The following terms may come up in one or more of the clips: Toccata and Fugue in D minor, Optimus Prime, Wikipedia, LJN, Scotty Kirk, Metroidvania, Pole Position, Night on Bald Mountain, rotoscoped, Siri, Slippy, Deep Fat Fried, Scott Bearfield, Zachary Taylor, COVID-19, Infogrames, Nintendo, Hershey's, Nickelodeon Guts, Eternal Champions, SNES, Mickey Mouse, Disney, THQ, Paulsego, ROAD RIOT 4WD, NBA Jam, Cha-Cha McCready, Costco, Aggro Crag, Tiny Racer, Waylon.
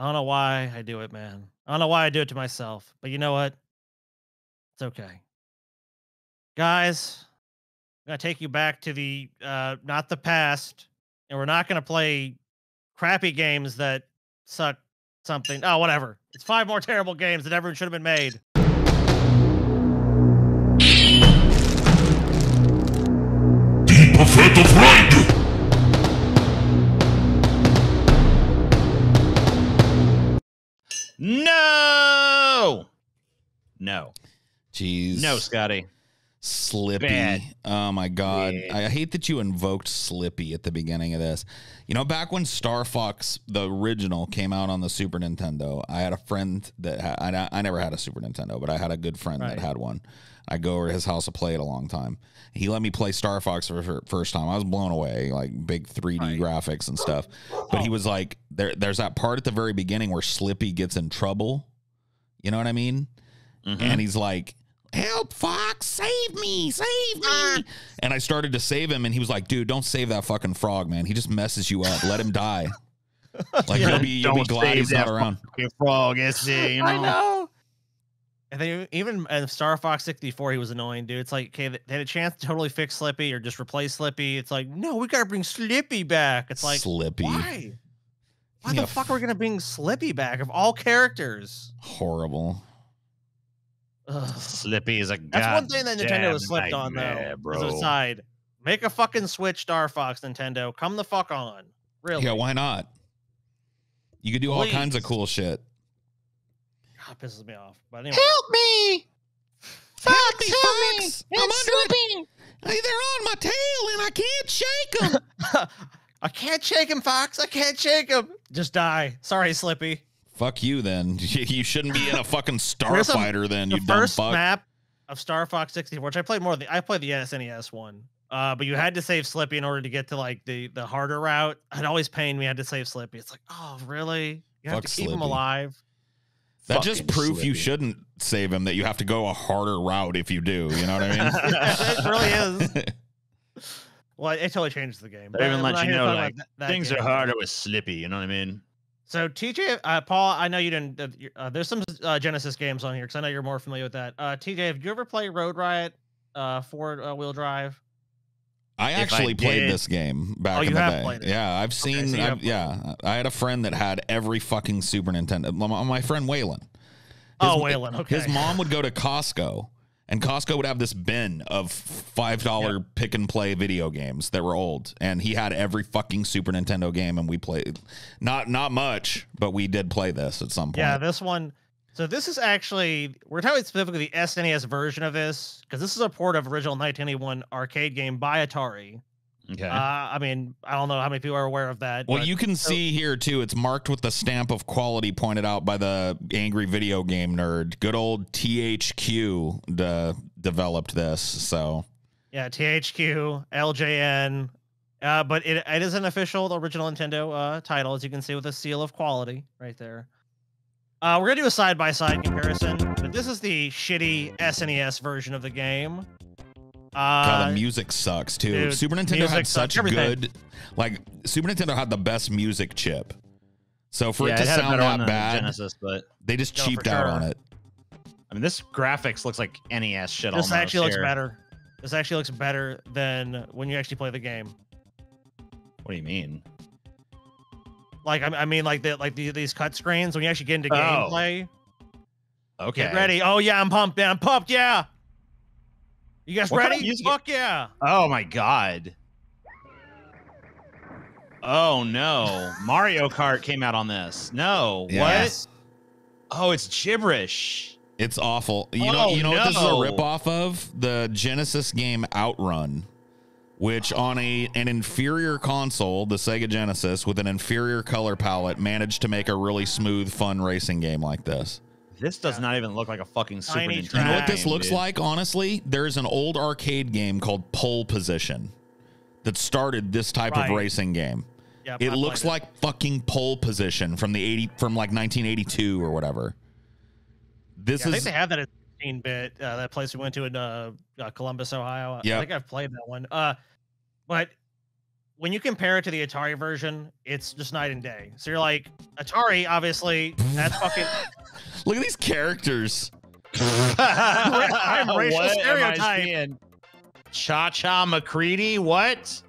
I don't know why I do it, man. I don't know why I do it to myself, but you know what? It's okay. Guys, I'm going to take you back to the, not the past, and we're not going to play crappy games that suck something. Oh, whatever. It's 5 more terrible games that everyone should have been made. DEEP FAT FRIED! No. Jeez. No, Scotty. Slippy. Bad. Oh, my God. Yeah. I hate that you invoked Slippy at the beginning of this. You know, back when Star Fox, the original, came out on the Super Nintendo, I had a friend that I never had a Super Nintendo, but I had a good friend that had one. I go over to his house to play it a long time. He let me play Star Fox for the first time. I was blown away, like big 3D graphics and stuff. But he was like, there's that part at the very beginning where Slippy gets in trouble. You know what I mean? Mm-hmm. And he's like, help, Fox, save me, save me. And I started to save him, and he was like, dude, don't save that fucking frog, man. He just messes you up. Let him die. Like, you'll be glad he's not around. Frog, you know? I know. I think even in Star Fox 64, he was annoying, dude. It's like, okay, they had a chance to totally fix Slippy or just replace Slippy. It's like, no, we got to bring Slippy back. It's like, Slippy. Why the fuck are we going to bring Slippy back of all characters? Horrible. Ugh. Slippy is a god. That's one thing that Nintendo has slipped on, though. Bro. As an aside, make a fucking Switch Star Fox, Nintendo. Come the fuck on. Really? Yeah, why not? You could do all kinds of cool shit. God, pisses me off. But anyway. Help me! Fox, help me! I'm slipping! They're on my tail and I can't shake them! I can't shake him, Fox. I can't shake him. Just die. Sorry, Slippy. Fuck you, then. You shouldn't be in a fucking Starfighter, then, you dumb fuck. The first map of Star Fox 64, which I played more of the... I played the SNES one, but you had to save Slippy in order to get to, like, the harder route. It always pained me. I had to save Slippy. It's like, oh, really? You have to keep him alive? That just proves you shouldn't save him, that you have to go a harder route if you do. You know what I mean? It really is. Well, it totally changes the game. They even let you know, like, things are harder with Slippy. You know what I mean? So, TJ, Paul, I know you didn't. There's some Genesis games on here because I know you're more familiar with that. TJ, have you ever played Road Riot 4WD drive? I actually played this game back in the day. Yeah, I've seen. Yeah, I had a friend that had every fucking Super Nintendo. My friend Waylon. Oh, Waylon. Okay. His mom would go to Costco, and Costco would have this bin of $5 pick and play video games that were old, and he had every fucking Super Nintendo game, and we played not much, but we did play this at some point. Yeah, this one. So this is actually, we're talking specifically the SNES version of this because this is a port of original 1981 arcade game by Atari. Okay. I mean, I don't know how many people are aware of that. Well, you can see here, too, it's marked with the stamp of quality pointed out by the angry video game nerd. Good old THQ developed this, so. Yeah, THQ, LJN, but it is an official original Nintendo title, as you can see, with a seal of quality right there. We're going to do a side-by-side comparison, but this is the shitty SNES version of the game. God, the music sucks too. Dude, Super Nintendo had such good, like Super Nintendo had the best music chip. So for it to sound that bad, Genesis, but they just cheaped out on it. I mean, this graphics looks like NES shit. This actually looks better. This actually looks better than when you actually play the game. What do you mean? Like I mean, like these cut screens when you actually get into gameplay. Okay. Get ready. Oh yeah, I'm pumped. I'm pumped. Yeah. You guys ready? Fuck yeah. Oh, my God. Oh, no. Mario Kart came out on this. No. Yes. What? Oh, it's gibberish. It's awful. You know what this is a ripoff of? The Genesis game Outrun, which on an inferior console, the Sega Genesis, with an inferior color palette, managed to make a really smooth, fun racing game like this. This does not even look like a fucking Super Nintendo. You know what this looks like, honestly? There's an old arcade game called Pole Position that started this type of racing game. Yeah, it looks like fucking Pole Position from the 1982 or whatever. This is. I think they have that at 16-bit. That place we went to in Columbus, Ohio. Yeah. I think I've played that one. But when you compare it to the Atari version, it's just night and day. So you're like, Atari, obviously, that's fucking... Look at these characters. I'm racial what stereotype. Cha-Cha McCready, what?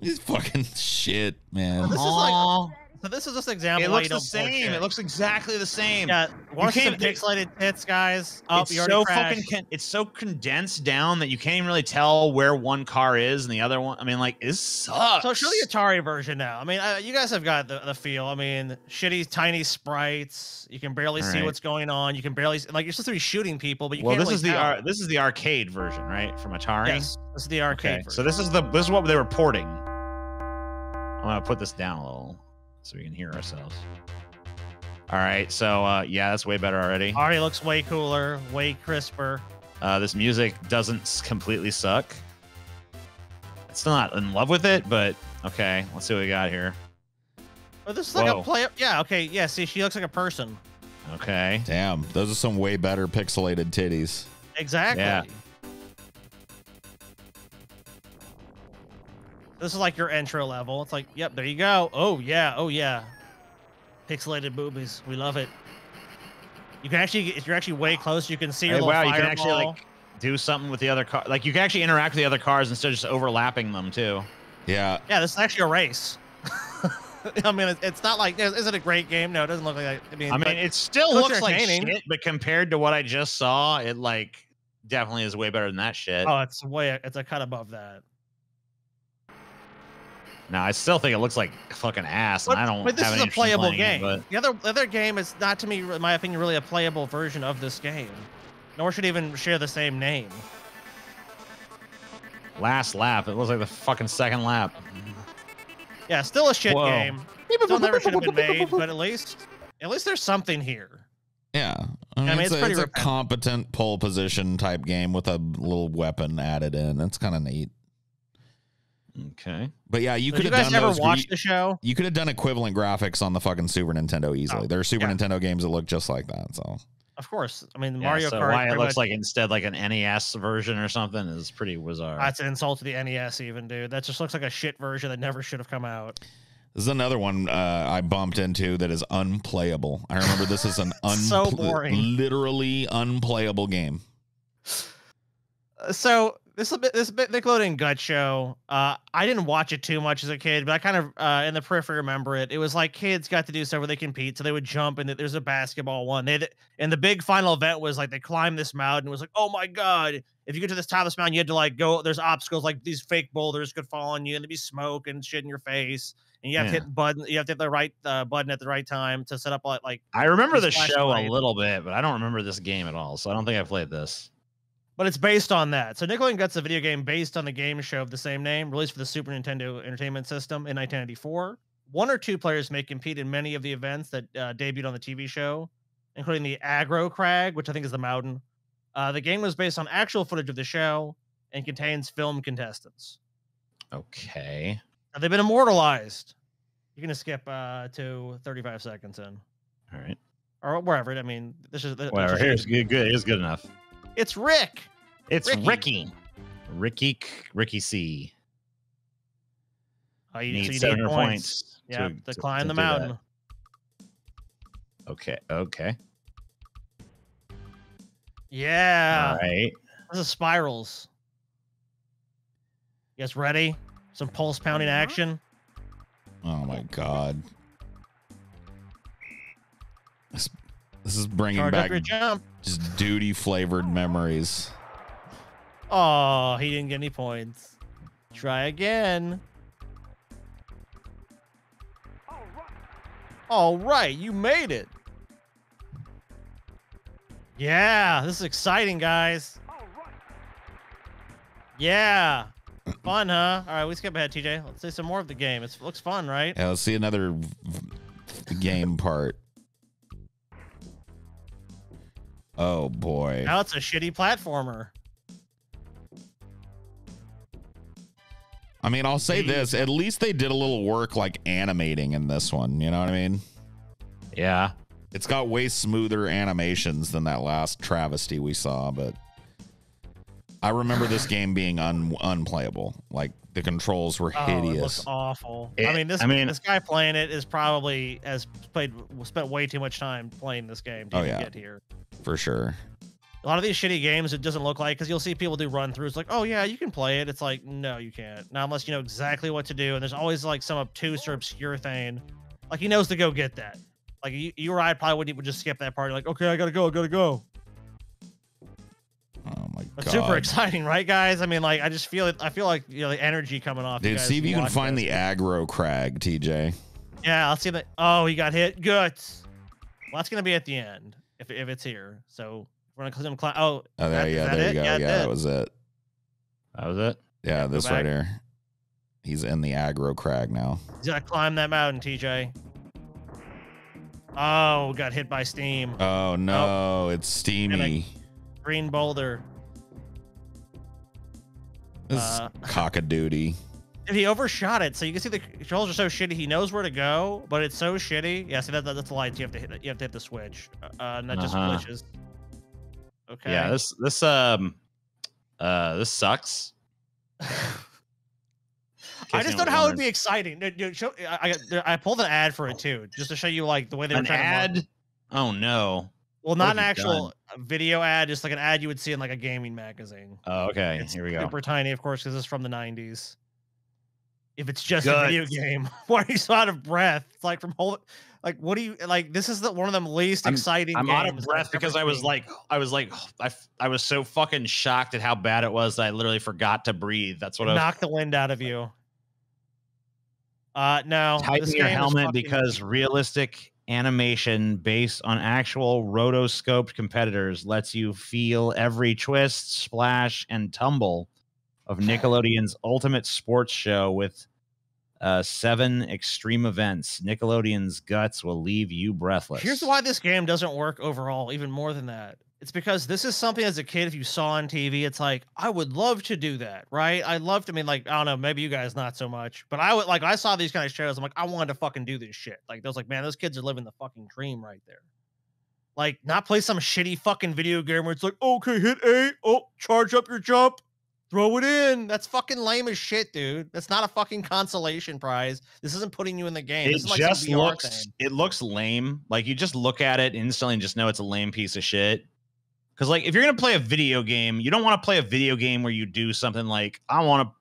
This fucking shit, man. This is like, so this is just an example. It looks the same. Bullshit. It looks exactly the same. Yeah, watch some pixelated tits, guys. Oh, it's so fucking. It's so condensed down that you can't even really tell where one car is and the other one. I mean, like, it sucks. So show the Atari version now. I mean, you guys have got the feel. I mean, shitty tiny sprites. You can barely see what's going on. You can barely see, like, you're supposed to be shooting people, but you can't. Well, this really is this is the arcade version, right, from Atari? Yes, this is the arcade version. So this is what they were porting. I'm gonna put this down a little so we can hear ourselves. All right, so yeah, that's way better already. Already looks way cooler, way crisper. This music doesn't completely suck. It's still not in love with it, but okay, let's see what we got here. Oh, this is like a play. Yeah, okay, yeah. See, she looks like a person. Okay. Damn, those are some way better pixelated titties. Exactly. Yeah. This is like your intro level. It's like, yep, there you go. Oh, yeah. Oh, yeah. Pixelated boobies. We love it. You can actually, if you're actually way close, you can see your little fireball. You can actually, like, do something with the other car. Like, you can actually interact with the other cars instead of just overlapping them, too. Yeah. Yeah, this is actually a race. I mean, it's not like, is it a great game? No, it doesn't look like that. I mean, it still looks like shit, but compared to what I just saw, it, like, definitely is way better than that shit. Oh, it's way, it's a cut above that. No, I still think it looks like fucking ass, and I don't. But this is a playable game. It, the other game is not, to me, in my opinion, really a playable version of this game. Nor should it even share the same name. Last lap. It looks like the fucking second lap. Yeah, still a shit game. Still never should have been made, but at least there's something here. Yeah, I mean it's pretty. It's a competent pole position type game with a little weapon added in. That's kind of neat. Okay, but yeah, you could have done. You guys ever watched the show? You could have done equivalent graphics on the fucking Super Nintendo easily. There are Super Nintendo games that look just like that. So of course, I mean, the Mario Kart. Why it looks like instead like an NES version or something is pretty bizarre. That's an insult to the NES, even, dude. That just looks like a shit version that never should have come out. This is another one I bumped into that is unplayable. I remember this is an so boring, literally unplayable game. So. This Nickelodeon Gut show, I didn't watch it too much as a kid, but I kind of, in the periphery, remember it. It was like kids got to do stuff where they compete, so they would jump, and there's a basketball one. And the big final event was, like, they climbed this mountain. It was like, oh, my God, if you get to this top of this mountain, you had to, like, go. There's obstacles, like these fake boulders could fall on you, and there'd be smoke and shit in your face. And you have to hit button. You have to hit the right button at the right time to set up, like... I remember the show a little bit, but I don't remember this game at all, so I don't think I played this. But it's based on that. So Nickelodeon Guts, a video game based on the game show of the same name, released for the Super Nintendo Entertainment System in 1994. One or two players may compete in many of the events that debuted on the TV show, including the Aggro Crag, which I think is the mountain. The game was based on actual footage of the show and contains film contestants. Okay. Now, they've been immortalized. You're going to skip to 35 seconds in. All right. Or wherever. I mean, this is... Whatever. Here's good. It's good enough. It's Rick. It's Ricky. Ricky C. Oh, you need 700 points. Yeah, to climb the mountain. Okay. Okay. Yeah. All right. This is spirals. You guys ready? Some pulse pounding action. Oh my God. This is bringing back just duty flavored memories. Oh, he didn't get any points. Try again. All right, you made it. Yeah, this is exciting, guys. Yeah. Fun, huh? All right, we skip ahead, TJ. Let's see some more of the game. It looks fun, right? Yeah, let's see another game part. Oh, boy. Now it's a shitty platformer. I mean, I'll say this. At least they did a little work, like, animating in this one. You know what I mean? Yeah. It's got way smoother animations than that last travesty we saw, but... I remember this game being unplayable. Like the controls were hideous. It looks awful. I mean, this guy playing it is probably spent way too much time playing this game to get here. For sure. A lot of these shitty games, it doesn't look like, because you'll see people do run-throughs like, oh, yeah, you can play it. It's like, no, you can't. Not unless you know exactly what to do. And there's always, like, some obtuse or obscure thing. Like, he knows to go get that. Like, you or I probably wouldn't even just skip that part. You're like, okay, I gotta go. Oh, my God. It's super exciting, right, guys? I mean, like, I just feel it. I feel like, you know, the energy coming off. Dude, see if you can find the Aggro Crag, TJ. Yeah, I'll see that. Oh, he got hit. Guts. Well, that's going to be at the end, if it's here. So... We're gonna climb. Oh, there, there you go. Yeah, that was it. That was it. Yeah, this right here. He's in the Aggro Crag now. He's gotta climb that mountain, TJ. Oh, got hit by steam. Oh no, it's steamy. Green boulder. This is cock-a-doodie. And he overshot it, so you can see the controls are so shitty. He knows where to go, but it's so shitty. Yeah, see that's the lights. You have to hit the switch, not just glitches. Okay. Yeah, this sucks. I just don't know how it'd be exciting. Dude, I pulled an ad for it too, just to show you like the way they were trying to market. Oh no! Well, not an actual video ad, just like an ad you would see in like a gaming magazine. Oh, okay. It's Here we go. Super tiny, of course, because it's from the '90s. If it's just a video game, why are you so out of breath? It's like from whole, like what do you like? This is one of them least exciting. I'm out of breath because I was so fucking shocked at how bad it was that I literally forgot to breathe. That's what knocked the wind out of you. No, tighten your helmet because realistic animation based on actual rotoscoped competitors lets you feel every twist, splash, and tumble of Nickelodeon's ultimate sports show with 7 extreme events. Nickelodeon's Guts will leave you breathless. Here's why this game doesn't work overall, even more than that. It's because this is something as a kid, if you saw on TV, it's like, I would love to do that, right? I loved, I mean, like, I don't know, maybe you guys not so much, but I would like, I saw these kind of shows. I'm like, I wanted to fucking do this shit. Like, those, like, man, those kids are living the fucking dream right there. Like, not play some shitty fucking video game where it's like, okay, hit A, oh, charge up your jump. Throw it in. That's fucking lame as shit, dude. That's not a fucking consolation prize. This isn't putting you in the game. It like just looks thing. It looks lame. Like you just look at it instantly and just know it's a lame piece of shit. Because like if you're gonna play a video game, you don't want to play a video game where you do something like I want to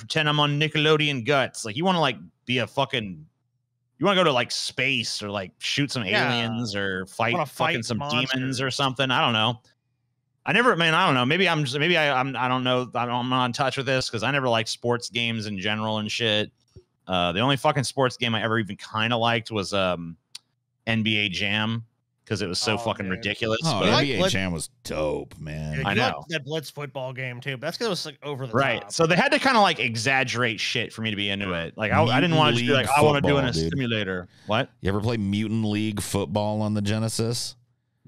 pretend I'm on Nickelodeon Guts. Like you want to like be a fucking. You want to go to like space or like shoot some aliens or fight some monsters. Demons or something. I don't know. I never, man. I don't know. Maybe I'm just. Maybe I'm. I don't know. I'm not in touch with this because I never liked sports games in general and shit. The only fucking sports game I ever even kind of liked was NBA Jam because it was so fucking ridiculous. Oh, but NBA Jam was dope, man. Yeah, I know that Blitz football game too. But that's because it was like over the top. So they had to kind of like exaggerate shit for me to be into it. Like I didn't want to be like I want to do in a simulator. What? You ever play Mutant League Football on the Genesis?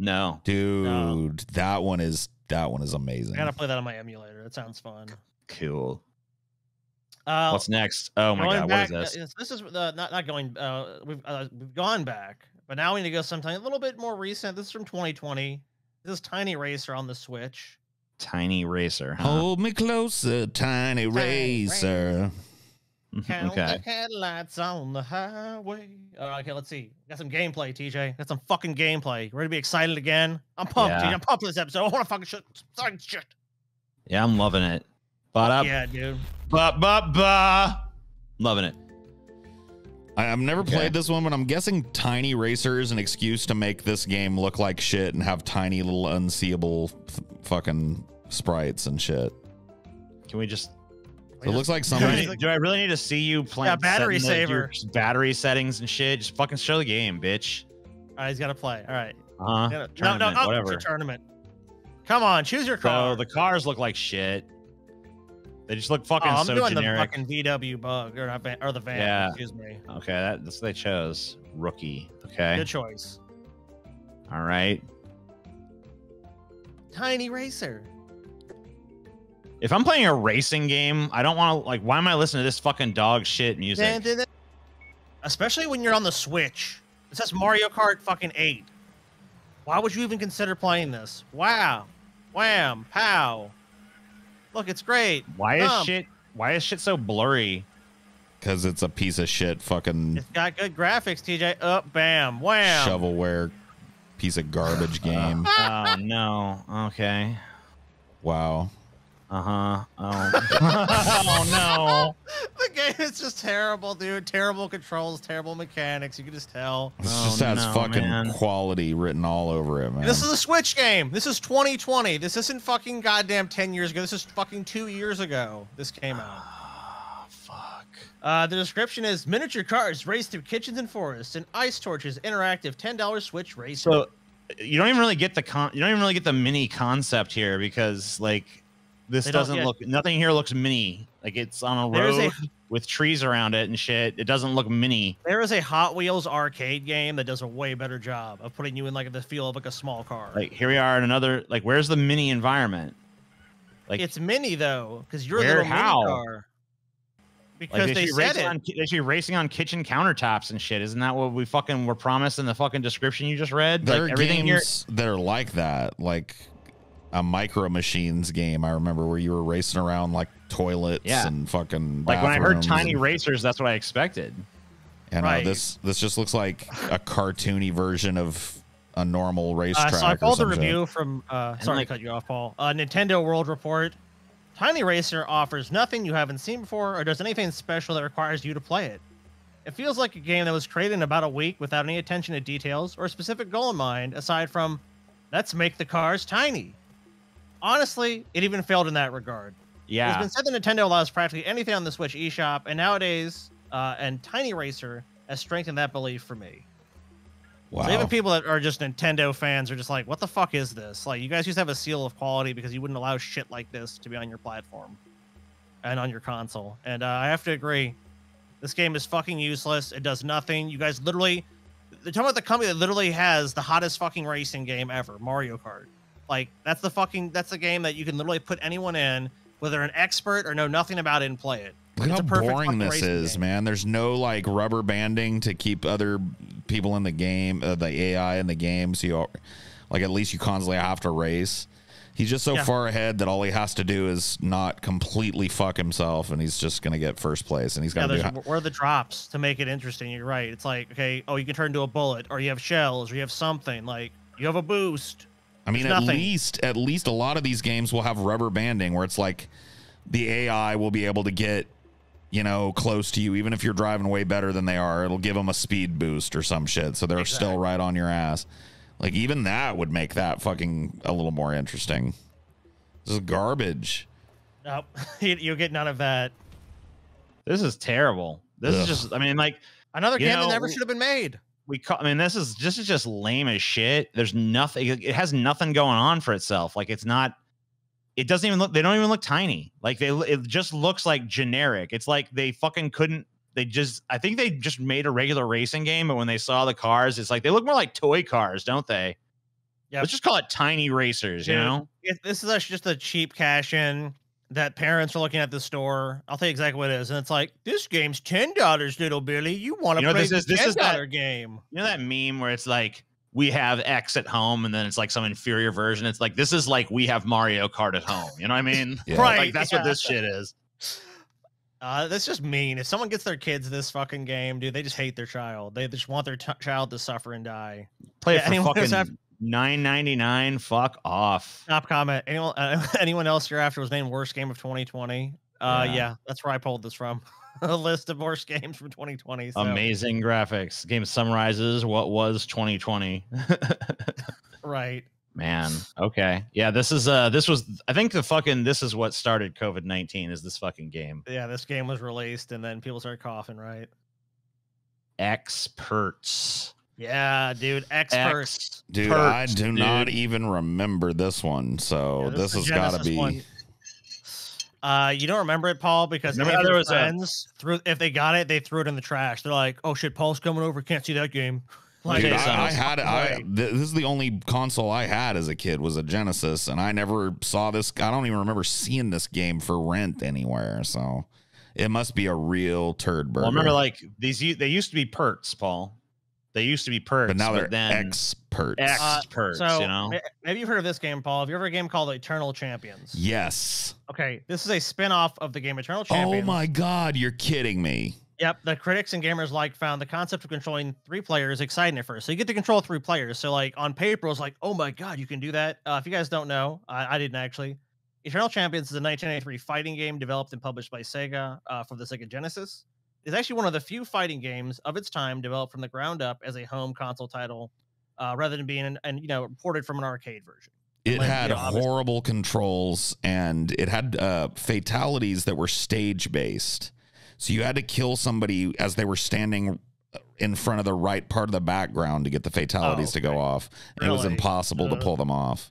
No, dude, no. that one is amazing. I gotta play that on my emulator. That sounds fun. Cool. What's next? Oh my God, back, what is this? This is not going. We've gone back, but now we need to go sometime a little bit more recent. This is from 2020. This is Tiny Racer on the Switch. Tiny Racer. Huh? Hold me closer, Tiny Racer. Count the headlights on the highway. Okay, let's see. Got some gameplay, TJ. Got some fucking gameplay. Ready to be excited again? I'm pumped, TJ. I'm pumped for this episode. I want to fucking shit. Yeah, I'm loving it. But yeah, dude. Loving it. I've never played this one, but I'm guessing Tiny Racer is an excuse to make this game look like shit and have tiny little unseeable fucking sprites and shit. Can we just... So it looks like somebody. Do I really need to see you playing? Yeah, battery saver. Battery settings and shit. Just fucking show the game, bitch. All right, he's got to play. All right. No, whatever. It's a tournament. Come on, choose your car. So the cars look like shit. They just look fucking so generic. I'm doing the fucking VW bug or the van. Yeah. Excuse me. Okay, that's what they chose. Rookie. Okay. Good choice. All right. Tiny Racer. If I'm playing a racing game, I don't want to, like, why am I listening to this fucking dog shit music? Especially when you're on the Switch. It says Mario Kart fucking 8. Why would you even consider playing this? Wow. Wham. Pow. Look, it's great. Why is shit so blurry? Because it's a piece of shit fucking... It's got good graphics, TJ. Up, bam, wham. Shovelware piece of garbage game. Oh, no. Okay. Wow. Uh-huh. Oh. Oh, no. The game is just terrible, dude. Terrible controls, terrible mechanics. You can just tell. This just has fucking quality written all over it, man. This is a Switch game. This is 2020. This isn't fucking goddamn 10 years ago. This is fucking 2 years ago this came out. Oh, fuck. The description is miniature cars race through kitchens and forests and ice torches, interactive $10 Switch race. So you don't even really get the mini concept here, because like nothing here looks mini. Like, it's on a road with trees around it and shit. It doesn't look mini. There is a Hot Wheels arcade game that does a way better job of putting you in like the feel of like a small car. Like, here we are in another, like, where's the mini environment? Like, it's mini though, because you're a little mini car. Because like, they should be racing on kitchen countertops and shit. Isn't that what we fucking were promised in the fucking description you just read? There like, are everything games here that are like that, like a Micro Machines game I remember, where you were racing around like toilets and fucking like when I heard Tiny Racers, that's what I expected. And this just looks like a cartoony version of a normal racetrack. So I pulled the review from sorry to cut you off, Paul. Nintendo World Report. Tiny Racer offers nothing you haven't seen before or does anything special that requires you to play it. It feels like a game that was created in about a week without any attention to details or a specific goal in mind, aside from let's make the cars tiny. Honestly, it even failed in that regard. Yeah. It's been said that Nintendo allows practically anything on the Switch eShop, and nowadays, and Tiny Racer has strengthened that belief for me. Wow. So even people that are just Nintendo fans are just like, what the fuck is this? Like, you guys used to have a seal of quality because you wouldn't allow shit like this to be on your platform and on your console. And I have to agree. This game is fucking useless. It does nothing. You guys literally... They're talking about the company that literally has the hottest fucking racing game ever, Mario Kart. Like, that's the fucking, that's a game that you can literally put anyone in, whether an expert or know nothing about it, and play it. Look how boring this is, man. There's no like rubber banding to keep other people in the game, the AI in the game. So you, like, at least you constantly have to race. He's just so far ahead that all he has to do is not completely fuck himself, and he's just gonna get first place. And he's got where are the drops to make it interesting. You're right. It's like, okay, oh, you can turn into a bullet, or you have shells, or you have something, like you have a boost. I mean, at least a lot of these games will have rubber banding where it's like the AI will be able to get, you know, close to you, even if you're driving way better than they are. It'll give them a speed boost or some shit, so they're still right on your ass. Like, even that would make that fucking a little more interesting. This is garbage. Nope, you get none of that. This is terrible. This is just, I mean, like another game that never should have been made. I mean, this is just lame as shit. There's nothing. It has nothing going on for itself. Like, it's not. It doesn't even look. They don't even look tiny. Like, it just looks like generic. It's like they fucking couldn't. They just. I think they just made a regular racing game, but when they saw the cars, it's like they look more like toy cars, don't they? Yeah. Let's just call it Tiny Racers. Dude, you know. This is just a cheap cash in that parents are looking at the store. I'll tell you exactly what it is. And it's like, this game's $10, little Billy. You want to play this $10 game. You know that meme where it's like, we have X at home, and then it's like some inferior version. It's like, this is like, we have Mario Kart at home. You know what I mean? Yeah. Right. Like, that's what this shit is. That's just mean. If someone gets their kids this fucking game, dude, they just hate their child. They just want their child to suffer and die. Play it for fucking... $9.99. Fuck off. Top comment. Anyone else here after was named worst game of 2020? Yeah, that's where I pulled this from. A list of worst games from 2020. So. Amazing graphics. Game summarizes what was 2020. Right. Man. Okay. Yeah. This is. This was. I think the fucking. This is what started COVID-19. Is this fucking game? Yeah. This game was released, and then people started coughing. Right. Experts. Yeah, dude, Experts. Dude, I do not even remember this one, so yeah, this has got to be. One. You don't remember it, Paul, because your friends if they got it, they threw it in the trash. They're like, "Oh shit, Paul's coming over. Can't see that game." Like, dude, I had it. This is the only console I had as a kid was a Genesis, and I never saw this. I don't even remember seeing this game for rent anywhere. So it must be a real turd burger. Well, I remember like these. They used to be Perks, Paul. They used to be perks, but now they're X-Perks. X-Perks, you know? Maybe you've heard of this game, Paul. Have you ever heard of a game called Eternal Champions? Yes. Okay, this is a spin-off of the game Eternal Champions. Oh my God, you're kidding me. Yep, the critics and gamers like found the concept of controlling three players exciting at first. So you get to control three players. So like on paper, it's like, oh my God, you can do that. If you guys don't know, I didn't actually. Eternal Champions is a 1993 fighting game developed and published by Sega for the Sega Genesis. It's actually one of the few fighting games of its time developed from the ground up as a home console title, rather than being ported from an arcade version. It had horrible controls, and it had fatalities that were stage based. So you had to kill somebody as they were standing in front of the right part of the background to get the fatalities to go off. Really? It was impossible to pull them off.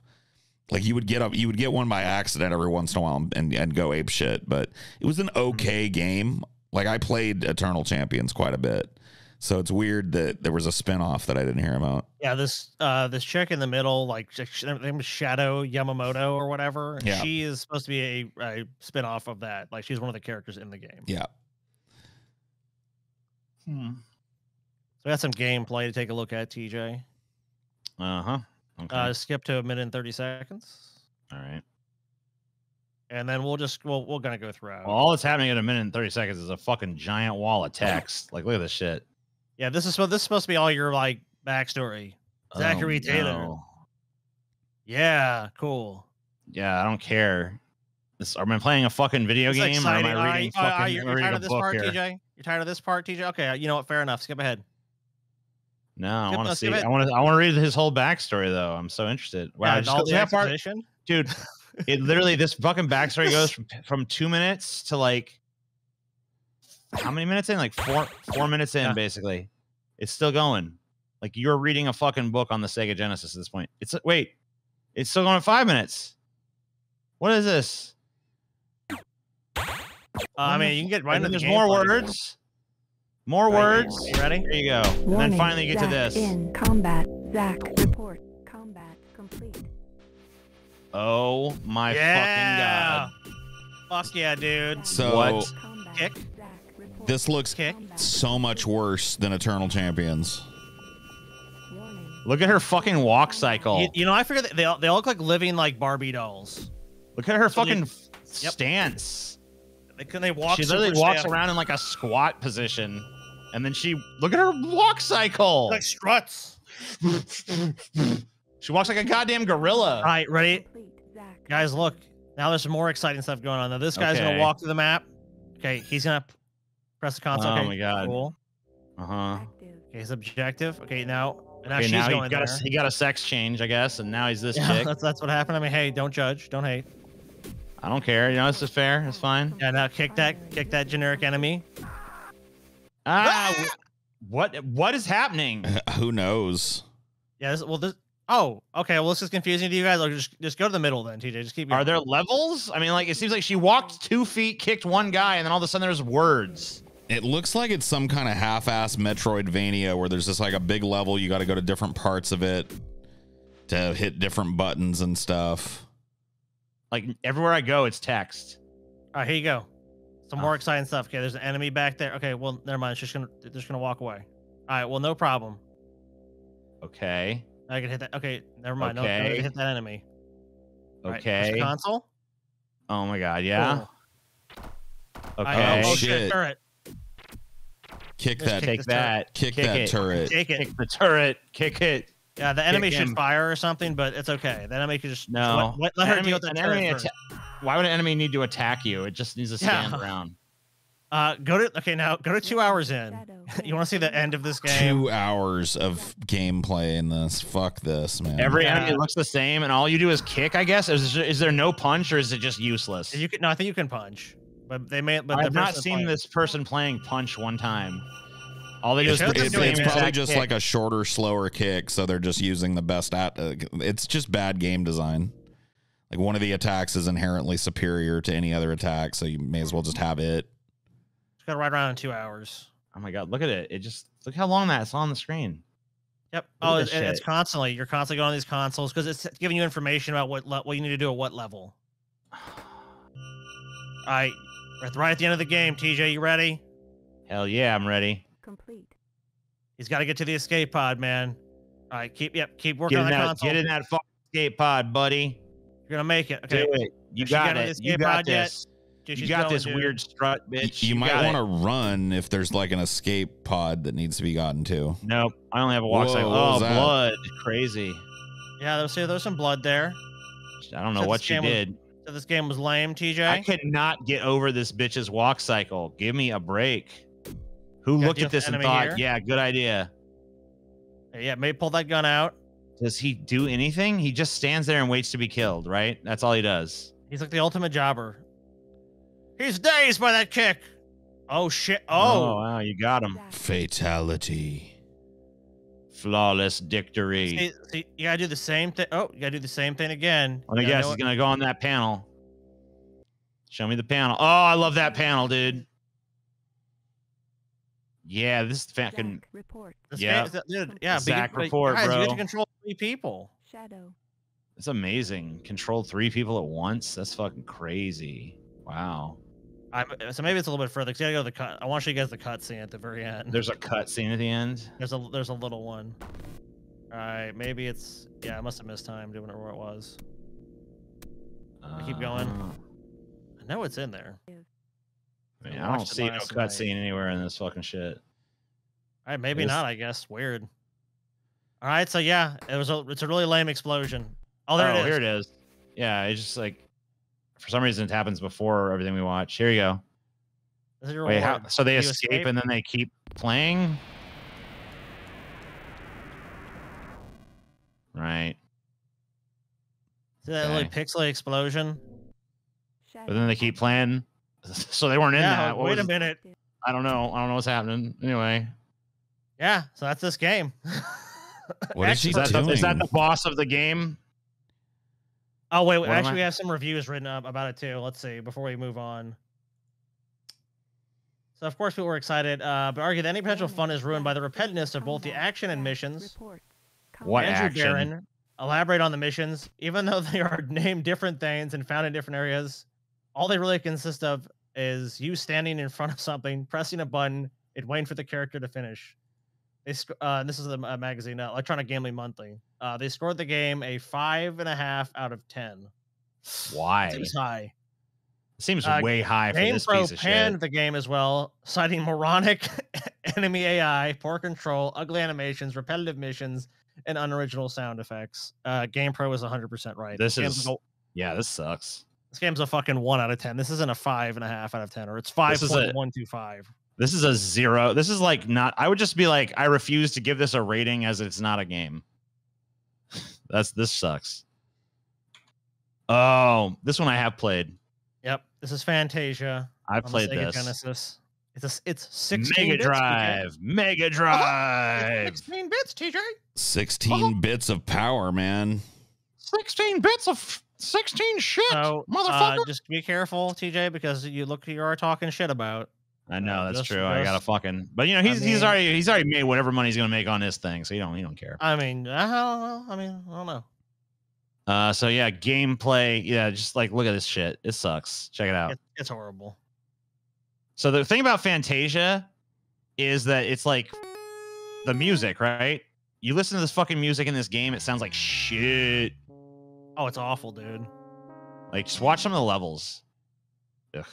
Like you would get one by accident every once in a while and go ape shit. But it was an okay game. Like, I played Eternal Champions quite a bit, so it's weird that there was a spinoff that I didn't hear about. Yeah, this chick in the middle, like, her name was Shadow Yamoto or whatever. Yeah. She is supposed to be a spinoff of that. Like, she's one of the characters in the game. Yeah. So we got some gameplay to take a look at, TJ. Uh-huh. Okay. Skip to 1 minute and 30 seconds. All right. And then we're going to go through. Well, all that's happening at 1 minute and 30 seconds is a fucking giant wall of text. Like, look at this shit. Yeah, this is supposed to be all your, like, backstory. Zachary Taylor. Yeah, cool. Yeah, I don't care. Am I playing a fucking video game? Or am I reading TJ? You're tired of this part, TJ? Okay, you know what? Fair enough. Skip ahead. No, I want to see. I want to read his whole backstory, though. I'm so interested. Wow, yeah, just that part, dude. It literally, this fucking backstory goes from 2 minutes to, like, how many minutes in? Like four minutes in, basically. It's still going. Like, you're reading a fucking book on the Sega Genesis at this point. It's still going at 5 minutes. What is this? I mean, you can get right into. There's more words. More words. You ready? Here you go. Warning, and then finally you get to this. In combat, Zach report. Combat complete. Oh my fucking God. Fuck yeah, dude. So what? Kick. This looks so much worse than Eternal Champions. Look at her fucking walk cycle. You know, I figure that they all look like living, like, Barbie dolls. Look at her fucking stance. They walk. She literally walks around in, like, a squat position, and then look at her walk cycle. Like struts. She walks like a goddamn gorilla. All right, ready? Guys, look. Now there's some more exciting stuff going on. Now this guy's going to walk through the map. Okay, he's going to press the console. Oh, my God. Cool. Uh-huh. Okay, he's objective. Okay, now she's going there. He got a sex change, I guess, and now he's this chick. That's what happened. I mean, hey, don't judge. Don't hate. I don't care. You know, this is fair. It's fine. Yeah, now kick that generic enemy. Ah! What is happening? Who knows? Yeah, this... Oh, okay. Well, this is confusing to you guys. Like, just go to the middle then, TJ. Just keep going. Are there levels? I mean, like, it seems like she walked 2 feet, kicked one guy, and then all of a sudden there's words. It looks like it's some kind of half-assed Metroidvania where there's just, like, a big level. You got to go to different parts of it to hit different buttons and stuff. Like, everywhere I go, it's text. All right, here you go. Some more exciting stuff. Okay, there's an enemy back there. Okay, well, never mind. She's just gonna walk away. All right, well, no problem. Okay. I can hit that. Okay, never mind. Okay. No, I can hit that enemy. Okay. Right, console. Oh my God, yeah. Cool. Okay. Oh shit. Turret. Kick that. Take that. Kick that turret. Take it. Kick the turret. Kick it. Yeah, the enemy should fire or something, but it's okay. The enemy could just let her deal with the turret. Why would an enemy need to attack you? It just needs to stand around. Go to 2 hours in. You want to see the end of this game? 2 hours of gameplay in this. Fuck this, man. Every enemy looks the same, and all you do is kick. I guess is there no punch, or is it just useless? You can. No, I think you can punch, but they may. But I've not seen this person playing punch one time. All they do is it's probably just like a shorter, slower kick, so they're just using the best at. It's just bad game design. Like, one of the attacks is inherently superior to any other attack, so you may as well just have it. Got right around in 2 hours. Oh my God, look at it. It just, look how long that's on the screen. Yep. Look it's constantly, you're constantly going on these consoles because it's giving you information about what you need to do at what level. All right, right at the end of the game. TJ, you ready? Hell yeah, I'm ready. Complete. He's got to get to the escape pod, man. All right, keep working on that console. Get in that fucking escape pod, buddy. You're gonna make it. Okay. Do it. You got it. You got this. You got this weird strut, bitch. You might want to run if there's like an escape pod that needs to be gotten to. Nope. I only have a walk cycle. Oh, blood. Crazy. Yeah, there's some blood there. I don't know what she did. So this game was lame, TJ. I could not get over this bitch's walk cycle. Give me a break. Who looked at this and thought, yeah, good idea. Yeah, maybe pull that gun out. Does he do anything? He just stands there and waits to be killed, right? That's all he does. He's like the ultimate jobber. He's dazed by that kick. Oh, shit. Oh, wow, you got him. Fatality. Flawless victory. See, you gotta do the same thing. Oh, you gotta do the same thing again. I guess he's gonna go on that panel. Show me the panel. Oh, I love that panel, dude. Yeah, this fucking report. Yeah, Zach report, guys, bro. You get to control 3 people. Shadow. It's amazing. Control 3 people at once. That's fucking crazy. Wow. So maybe it's a little bit further. Cause you gotta go to the cut. I want to show you guys the cutscene at the very end. There's a cutscene at the end. There's a little one. All right, maybe it's I must have missed time doing it where it was. I keep going. I know it's in there. I mean, I don't see no cutscene anywhere in this fucking shit. All right, maybe not. I guess weird. All right, so yeah, it's a really lame explosion. Oh, there it is. Here it is. Yeah, it's just like for some reason it happens before everything we watch. Here you go. This is your reward. So they escape and then they keep playing. Right. See that little pixely explosion. But then they keep playing. So they weren't in that. What wait a minute. I don't know. I don't know what's happening. Anyway. Yeah. So that's this game. What is she doing? Is that the boss of the game? Oh, wait. Actually, we have some reviews written up about it, too. Let's see. Before we move on. So, of course, we were excited, but argued that any potential fun is ruined by the repetitiveness of both the action and missions. What action? Andrew Barron elaborate on the missions. Even though they are named different things and found in different areas, all they really consist of is you standing in front of something, pressing a button, and waiting for the character to finish. This is the magazine, Electronic Gambling Monthly. They scored the game a 5.5 out of 10. Why? Seems high. It seems way high for this piece of shit. GamePro panned the game as well, citing moronic enemy AI, poor control, ugly animations, repetitive missions, and unoriginal sound effects. GamePro is 100% right. This sucks. This game's a fucking 1 out of 10. This isn't a 5.5 out of 10, or it's 5.125. This is a 0. This is like not. I would just be like, I refuse to give this a rating as it's not a game. This sucks. Oh, this one I have played. Yep, this is Fantasia. I played this. Genesis. It's 16 Mega Drive. Bits, Mega Drive. 16 bits, TJ. 16 bits of power, man. 16 bits of. 16 shit, so, motherfucker. Just be careful, TJ, because you are talking shit about. I know that's true. I gotta fucking. But you know he's already made whatever money he's gonna make on this thing, so you don't care. I don't know. So yeah, gameplay. Yeah, just like look at this shit. It sucks. Check it out. It's horrible. So the thing about Fantasia is that it's like the music, right? You listen to this fucking music in this game, it sounds like shit. Oh, it's awful, dude. Like, just watch some of the levels. Ugh,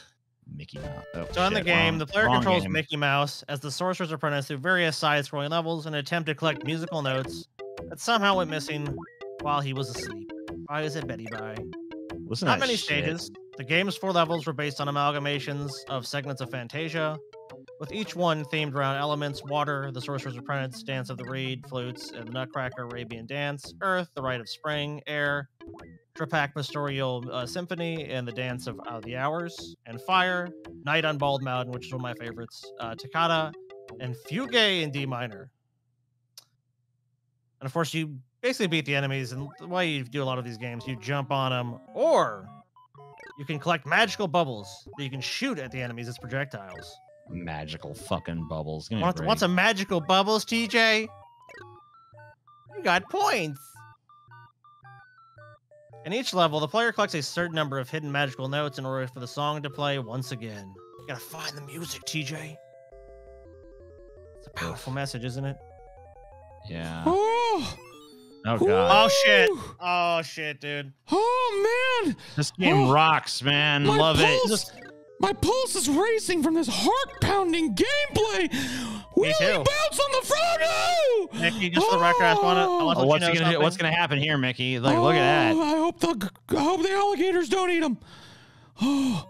Mickey Mouse. Oh, so in the game, the player controls Mickey Mouse as the Sorcerer's Apprentice through various side-scrolling levels in an attempt to collect musical notes that somehow went missing while he was asleep. Why is it Betty Bye? Listen Not many stages. The game's 4 levels were based on amalgamations of segments of Fantasia, with each one themed around elements: water, the Sorcerer's Apprentice, dance of the reed, flutes, and the Nutcracker, Arabian dance, earth, the rite of spring, air, Drapak Pastoral Symphony, and the dance of the hours, and fire, Night on Bald Mountain, which is one of my favorites, Toccata, and Fugue in D minor. And of course, you basically beat the enemies, and the way you do a lot of these games, you jump on them, or you can collect magical bubbles that you can shoot at the enemies as projectiles. Magical fucking bubbles. What's a magical bubbles, TJ? You got points. In each level, the player collects a certain number of hidden magical notes in order for the song to play once again. You gotta find the music, TJ. It's a powerful message, isn't it? Yeah. Oh. Oh, God. Oh, shit. Oh, shit, dude. Oh, man. This game rocks, man. Love it. My pulse is racing from this heart-pounding gameplay. Wheelie bounce on the front. Oh! Mickey, just for the record, I want to let you know something. What's going to happen here, Mickey? Like, look at that. I hope the alligators don't eat him. Oh,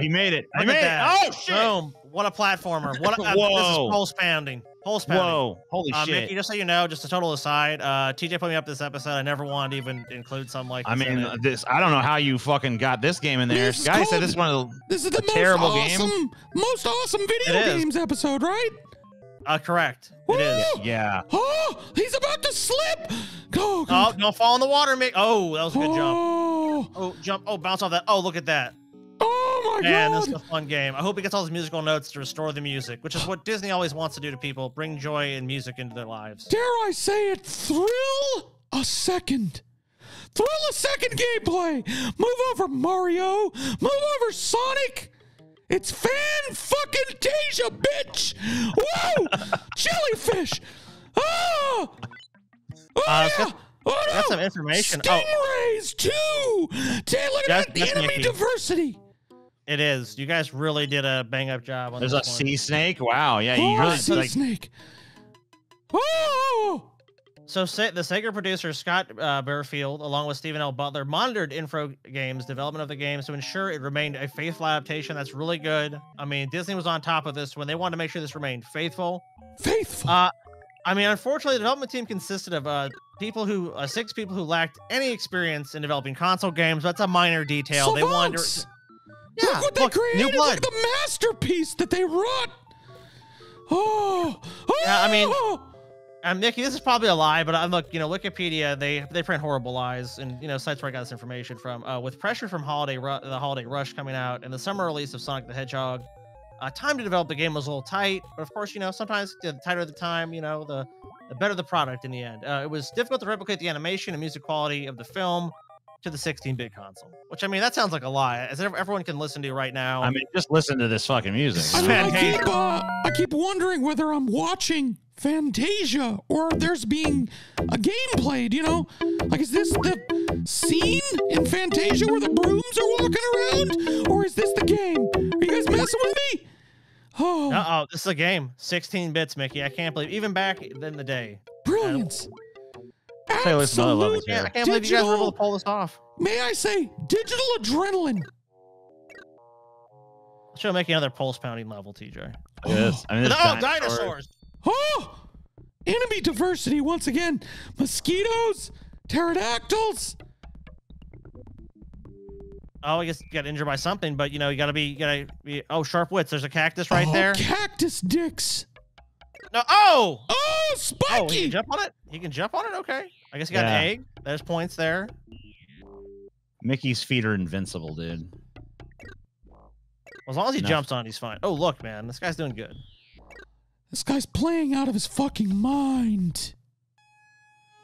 he made it. He made it. Oh, shit. Boom. What a platformer. What a, this is pulse-pounding. Pulse pounding. Whoa. Holy shit. Mickey, just so you know, just a total aside, TJ put me up this episode. I never wanted to even include something like this. I mean, I don't know how you fucking got this game in there. Guy said this is one of the most awesome video games episode, right? Correct. Woo! It is. Yeah. Oh, he's about to slip. Go. Oh, don't fall in the water, Mickey. Oh, that was a good jump. Oh, jump. Oh, bounce off that. Oh, look at that. Oh my God. This is a fun game. I hope he gets all his musical notes to restore the music, which is what Disney always wants to do to people, bring joy and music into their lives. Dare I say it, thrill a second gameplay. Move over, Mario. Move over, Sonic. It's Fan-fucking-tasia, bitch. Woo! Jellyfish. Oh! Oh, yeah. Oh, no. That's some information. Stingrays, too. Look at that enemy diversity. It is. You guys really did a bang-up job on this. There's a sea snake? Wow. Yeah, you really sea snake. Oh! So the Sega producer, Scott Bearfield, along with Stephen L. Butler, monitored Infogrames' development of the game to ensure it remained a faithful adaptation. That's really good. I mean, Disney was on top of this when they wanted to make sure this remained faithful. Faithful! I mean, unfortunately, the development team consisted of six people who lacked any experience in developing console games. That's a minor detail. So they wanted to... Yeah, look what they created! New blood. Look at the masterpiece that they wrought! Oh! Oh! Yeah, I mean... Nikki, this is probably a lie, but look, you know, Wikipedia, they print horrible lies, and you know, sites where I got this information from. With pressure from the holiday rush coming out and the summer release of Sonic the Hedgehog, time to develop the game was a little tight. But of course, you know, sometimes the tighter the time, you know, the better the product in the end. It was difficult to replicate the animation and music quality of the film to the 16-bit console, which I mean, that sounds like a lie, as everyone can listen to right now. I mean, just listen to this fucking music. I mean, I keep wondering whether I'm watching Fantasia, or there's being a game played, you know? Like, is this the scene in Fantasia where the brooms are walking around? Or is this the game? Are you guys messing with me? Oh. Uh-oh, this is a game. 16 bits, Mickey. I can't believe, even back in the day. Brilliance. Absolute. Yeah, I can't believe you guys were able to pull this off. May I say, digital adrenaline. Should make another pulse pounding level, TJ. Yes. I mean, oh, dinosaurs. Oh! Enemy diversity once again. Mosquitoes, pterodactyls. Oh, I guess you got injured by something, but you know, you gotta be sharp wits. There's a cactus right there. Cactus dicks. No, oh, spiky. Oh, he can jump on it. He can jump on it. Okay. I guess you got an egg. There's points there. Mickey's feet are invincible, dude. Well, as long as he jumps on, he's fine. Oh, look, man, this guy's doing good. This guy's playing out of his fucking mind.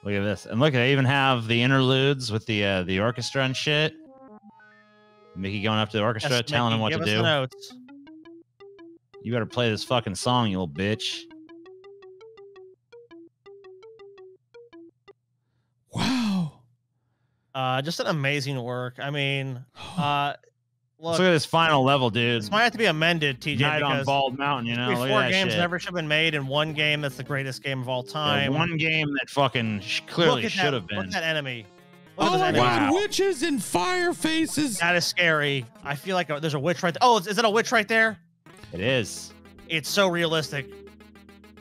Look at this. And look, they even have the interludes with the orchestra and shit. Mickey going up to the orchestra, telling him what to do. Notes. You better play this fucking song, you little bitch. Wow. Just an amazing work. I mean, look at this final level, dude. This might have to be amended, TJ. Night on Bald Mountain, you know. Four games never should have been made, and one game that's the greatest game of all time. Yeah, one game that fucking clearly should have been. Look at that enemy. Oh my God, witches and fire faces. That is scary. I feel like there's a witch right there. Oh, is it a witch right there? It is. It's so realistic.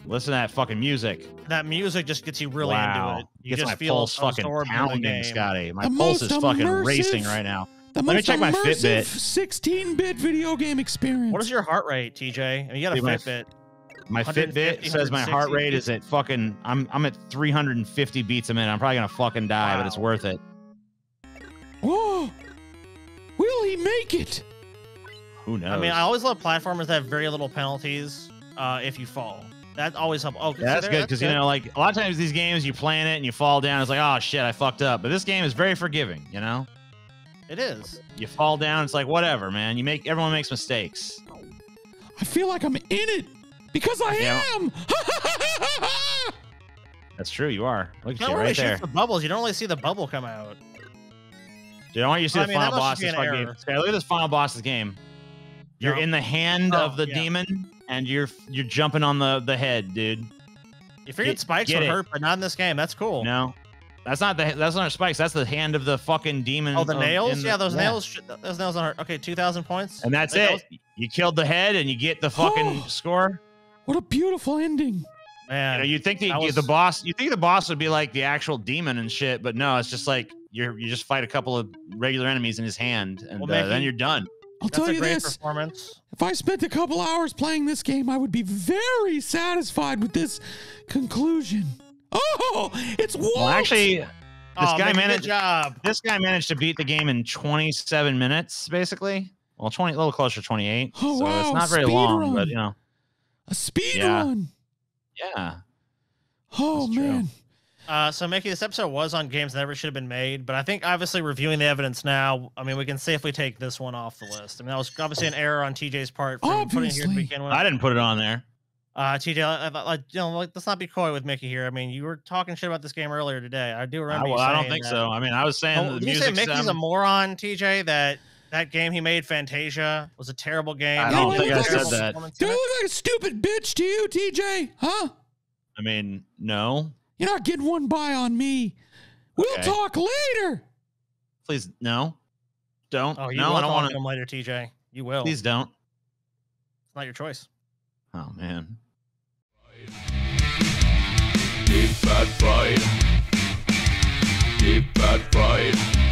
Listen to that fucking music. That music just gets you really into it. You just feel my pulse fucking pounding, Scotty. My pulse is fucking racing right now. Let me check my Fitbit. 16-bit video game experience. What is your heart rate, TJ? I mean, you got a Fitbit. My Fitbit says my heart rate is at fucking. I'm at 350 beats a minute. I'm probably gonna fucking die, but it's worth it. Whoa! Will he make it? Who knows? I mean, I always love platformers that have very little penalties if you fall. That always helps. Oh, yeah, that's good because you know, like a lot of times these games, you plan it and you fall down. It's like, oh shit, I fucked up. But this game is very forgiving, you know. It is. You fall down, it's like whatever, man. You make everyone makes mistakes. I feel like I'm in it because I am. That's true. You are. Look at you right there. The bubbles. You don't really see the bubble come out. Dude, I want you to see the final boss of this game. Okay, look at this final boss of this game. You're in the hand of the demon, and you're jumping on the head, dude. You figured spikes would hurt, but not in this game. That's cool. No, that's not spikes. That's the hand of the fucking demon. Oh, the nails. Yeah, those nails. Those nails don't hurt. Okay, 2,000 points. And that's it. You killed the head, and you get the fucking score. What a beautiful ending. Man, you know, you think the boss would be like the actual demon and shit, but no, it's just like you just fight a couple of regular enemies in his hand, and then you're done. I'll tell you this: if I spent a couple hours playing this game, I would be very satisfied with this conclusion. Oh, it's Walt! Well, actually, this guy managed to beat the game in 27 minutes, basically. Well, 20, a little closer to 28. Oh, so wow. It's not very long, but you know, a speed run. Yeah. Oh, man. So, Mickey, this episode was on games that never should have been made, but I think, obviously, reviewing the evidence now, I mean, we can safely take this one off the list. I mean, that was obviously an error on TJ's part for putting it here to begin with. I didn't put it on there. TJ, you know, let's not be coy with Mickey here. I mean, you were talking shit about this game earlier today. I do remember you saying I don't think so. I mean, I was saying the music. You say Mickey's a moron, TJ, that game he made, Fantasia, was a terrible game. I don't think I said that. Do I look like a stupid bitch to you, TJ? Huh? I mean, no. You're not getting one by on me. We'll talk later. Please, no. Don't. Oh, no, I don't want to come later, TJ. You will. Please don't. It's not your choice. Oh, man. Deep fat fried. Deep fat fried.